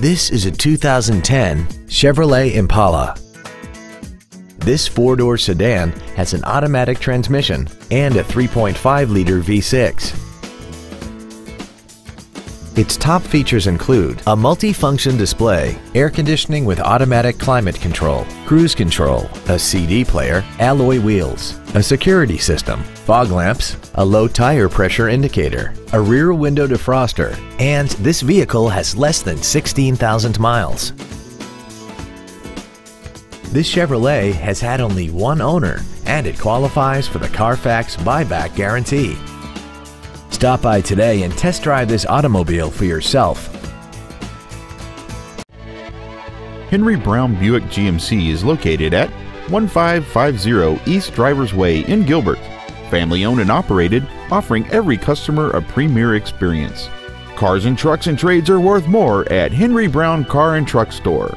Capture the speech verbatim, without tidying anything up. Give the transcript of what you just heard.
This is a two thousand ten Chevrolet Impala. This four-door sedan has an automatic transmission and a three point five liter V six. Its top features include a multi-function display, air conditioning with automatic climate control, cruise control, a C D player, alloy wheels, a security system, fog lamps, a low tire pressure indicator, a rear window defroster, and this vehicle has less than sixteen thousand miles. This Chevrolet has had only one owner, and it qualifies for the Carfax buyback guarantee. Stop by today and test drive this automobile for yourself. Henry Brown Buick G M C is located at fifteen fifty East Drivers Way in Gilbert. Family owned and operated, offering every customer a premier experience. Cars and trucks and trades are worth more at Henry Brown Car and Truck Store.